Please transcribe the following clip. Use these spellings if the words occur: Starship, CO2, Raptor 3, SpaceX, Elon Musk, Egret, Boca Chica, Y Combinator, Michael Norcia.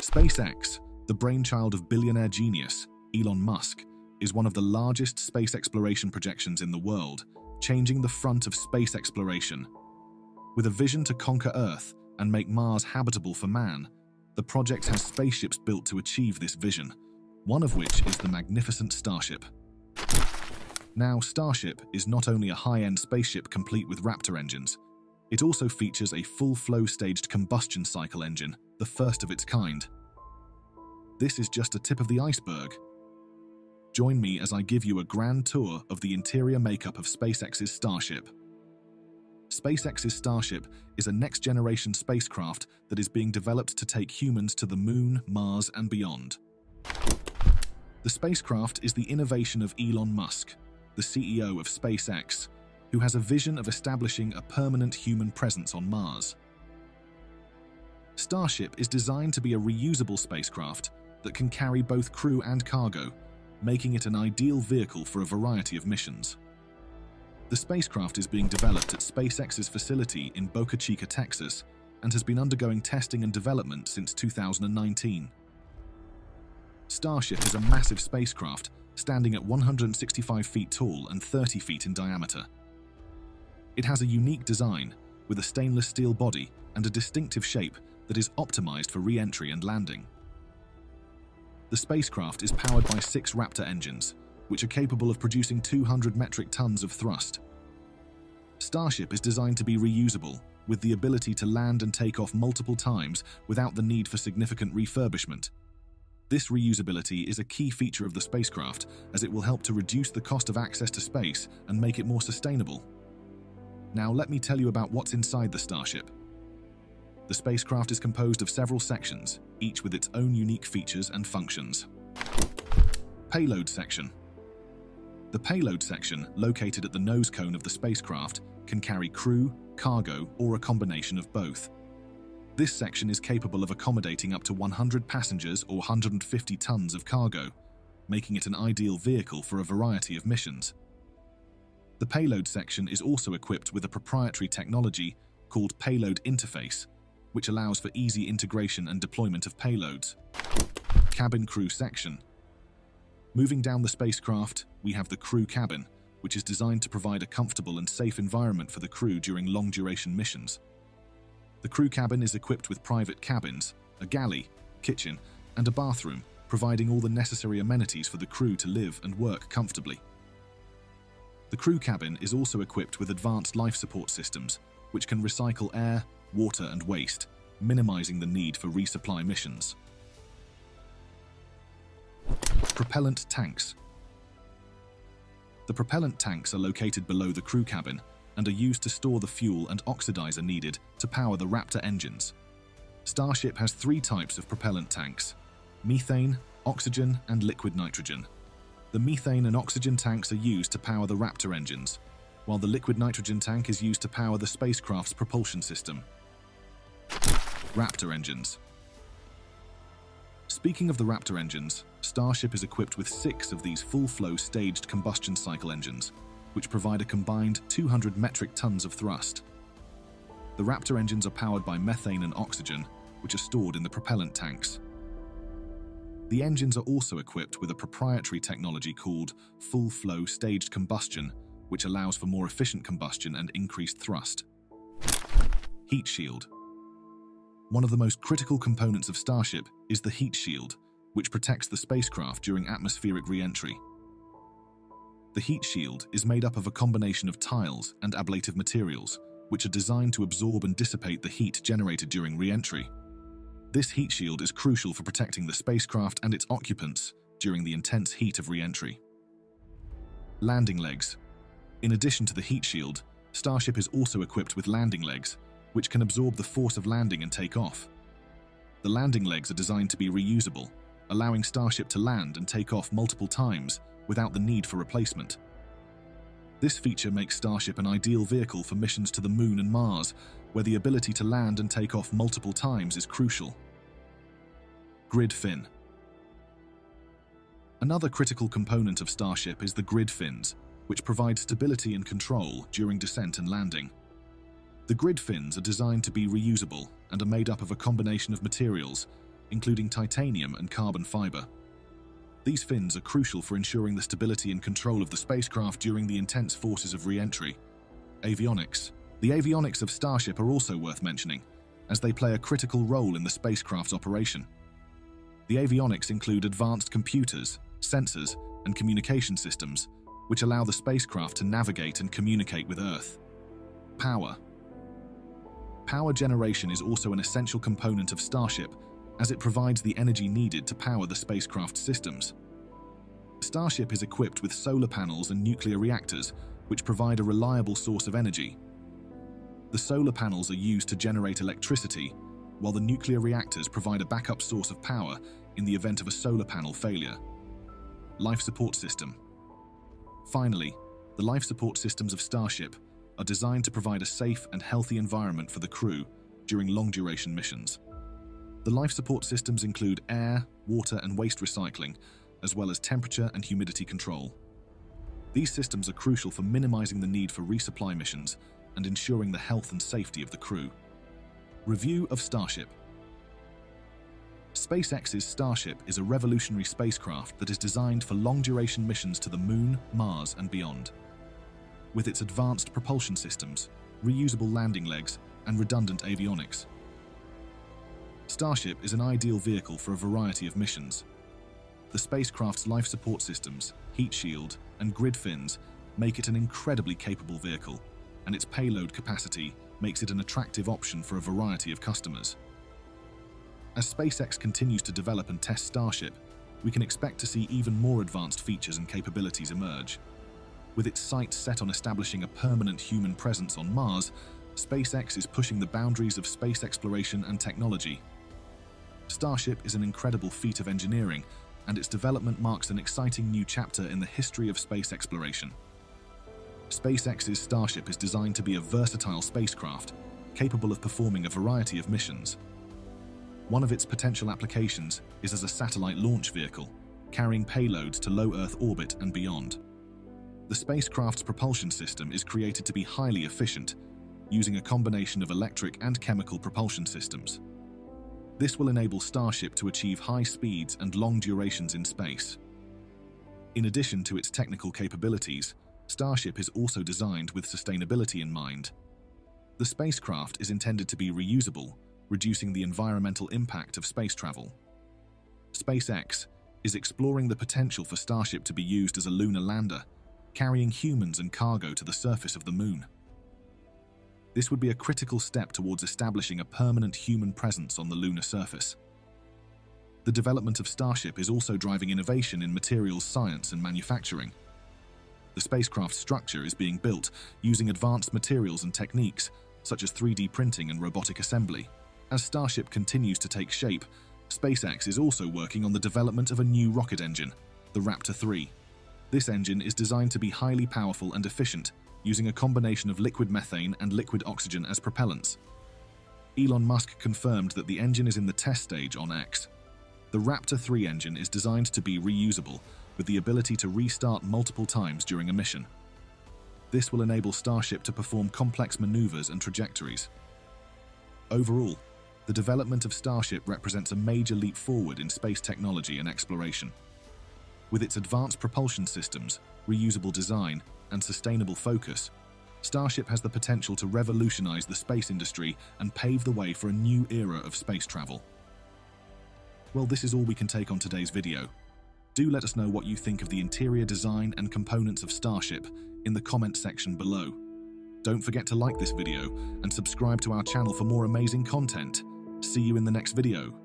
SpaceX, the brainchild of billionaire genius Elon Musk, is one of the largest space exploration projections in the world, changing the front of space exploration. With a vision to conquer Earth and make Mars habitable for man, the project has spaceships built to achieve this vision, one of which is the magnificent Starship. Now, Starship is not only a high-end spaceship complete with Raptor engines, it also features a full-flow staged combustion cycle engine, the first of its kind. This is just a tip of the iceberg. Join me as I give you a grand tour of the interior makeup of SpaceX's Starship. SpaceX's Starship is a next-generation spacecraft that is being developed to take humans to the Moon, Mars, and beyond. The spacecraft is the innovation of Elon Musk, the CEO of SpaceX, who has a vision of establishing a permanent human presence on Mars. Starship is designed to be a reusable spacecraft that can carry both crew and cargo, making it an ideal vehicle for a variety of missions. The spacecraft is being developed at SpaceX's facility in Boca Chica, Texas, and has been undergoing testing and development since 2019. Starship is a massive spacecraft standing at 165 feet tall and 30 feet in diameter. It has a unique design, with a stainless steel body and a distinctive shape that is optimized for re-entry and landing. The spacecraft is powered by 6 Raptor engines, which are capable of producing 200 metric tons of thrust. Starship is designed to be reusable, with the ability to land and take off multiple times without the need for significant refurbishment. This reusability is a key feature of the spacecraft, as it will help to reduce the cost of access to space and make it more sustainable. Now let me tell you about what's inside the Starship. The spacecraft is composed of several sections, each with its own unique features and functions. Payload section. The payload section, located at the nose cone of the spacecraft, can carry crew, cargo, or a combination of both. This section is capable of accommodating up to 100 passengers or 150 tons of cargo, making it an ideal vehicle for a variety of missions. The payload section is also equipped with a proprietary technology called payload interface, which allows for easy integration and deployment of payloads. Cabin crew section. Moving down the spacecraft, we have the crew cabin, which is designed to provide a comfortable and safe environment for the crew during long-duration missions. The crew cabin is equipped with private cabins, a galley, kitchen, and a bathroom, providing all the necessary amenities for the crew to live and work comfortably. The crew cabin is also equipped with advanced life support systems, which can recycle air, water, and waste, minimizing the need for resupply missions. Propellant tanks. The propellant tanks are located below the crew cabin and are used to store the fuel and oxidizer needed to power the Raptor engines. Starship has 3 types of propellant tanks: methane, oxygen, and liquid nitrogen. The methane and oxygen tanks are used to power the Raptor engines, while the liquid nitrogen tank is used to power the spacecraft's propulsion system. Raptor engines. Speaking of the Raptor engines, Starship is equipped with 6 of these full-flow staged combustion cycle engines, which provide a combined 200 metric tons of thrust. The Raptor engines are powered by methane and oxygen, which are stored in the propellant tanks. The engines are also equipped with a proprietary technology called full-flow staged combustion, which allows for more efficient combustion and increased thrust. Heat shield. One of the most critical components of Starship is the heat shield, which protects the spacecraft during atmospheric re-entry. The heat shield is made up of a combination of tiles and ablative materials, which are designed to absorb and dissipate the heat generated during re-entry. This heat shield is crucial for protecting the spacecraft and its occupants during the intense heat of re-entry. Landing legs. In addition to the heat shield, Starship is also equipped with landing legs, which can absorb the force of landing and take off. The landing legs are designed to be reusable, allowing Starship to land and take off multiple times without the need for replacement. This feature makes Starship an ideal vehicle for missions to the Moon and Mars, where the ability to land and take off multiple times is crucial. Grid fin. Another critical component of Starship is the grid fins, which provide stability and control during descent and landing. The grid fins are designed to be reusable and are made up of a combination of materials, including titanium and carbon fiber. These fins are crucial for ensuring the stability and control of the spacecraft during the intense forces of re-entry. Avionics. The avionics of Starship are also worth mentioning, as they play a critical role in the spacecraft's operation. The avionics include advanced computers, sensors, and communication systems, which allow the spacecraft to navigate and communicate with Earth. Power. Power generation is also an essential component of Starship, as it provides the energy needed to power the spacecraft systems. Starship is equipped with solar panels and nuclear reactors, which provide a reliable source of energy. The solar panels are used to generate electricity, while the nuclear reactors provide a backup source of power in the event of a solar panel failure. Life support system. Finally, the life support systems of Starship are designed to provide a safe and healthy environment for the crew during long-duration missions. The life support systems include air, water, and waste recycling, as well as temperature and humidity control. These systems are crucial for minimizing the need for resupply missions and ensuring the health and safety of the crew. Review of Starship. SpaceX's Starship is a revolutionary spacecraft that is designed for long-duration missions to the Moon, Mars, and beyond. With its advanced propulsion systems, reusable landing legs, and redundant avionics, Starship is an ideal vehicle for a variety of missions. The spacecraft's life support systems, heat shield, and grid fins make it an incredibly capable vehicle, and its payload capacity makes it an attractive option for a variety of customers. As SpaceX continues to develop and test Starship, we can expect to see even more advanced features and capabilities emerge. With its sights set on establishing a permanent human presence on Mars, SpaceX is pushing the boundaries of space exploration and technology. Starship is an incredible feat of engineering, and its development marks an exciting new chapter in the history of space exploration. SpaceX's Starship is designed to be a versatile spacecraft, capable of performing a variety of missions. One of its potential applications is as a satellite launch vehicle, carrying payloads to low Earth orbit and beyond. The spacecraft's propulsion system is created to be highly efficient, using a combination of electric and chemical propulsion systems. This will enable Starship to achieve high speeds and long durations in space. In addition to its technical capabilities, Starship is also designed with sustainability in mind. The spacecraft is intended to be reusable, reducing the environmental impact of space travel. SpaceX is exploring the potential for Starship to be used as a lunar lander, carrying humans and cargo to the surface of the Moon. This would be a critical step towards establishing a permanent human presence on the lunar surface. The development of Starship is also driving innovation in materials science and manufacturing. The spacecraft's structure is being built using advanced materials and techniques, such as 3D printing and robotic assembly. As Starship continues to take shape, SpaceX is also working on the development of a new rocket engine, the Raptor 3. This engine is designed to be highly powerful and efficient, using a combination of liquid methane and liquid oxygen as propellants. Elon Musk confirmed that the engine is in the test stage on X. The Raptor 3 engine is designed to be reusable, with the ability to restart multiple times during a mission. This will enable Starship to perform complex maneuvers and trajectories. Overall, the development of Starship represents a major leap forward in space technology and exploration. With its advanced propulsion systems, reusable design, and sustainable focus, Starship has the potential to revolutionize the space industry and pave the way for a new era of space travel. Well, this is all we can take on today's video. Do let us know what you think of the interior design and components of Starship in the comment section below. Don't forget to like this video and subscribe to our channel for more amazing content. See you in the next video.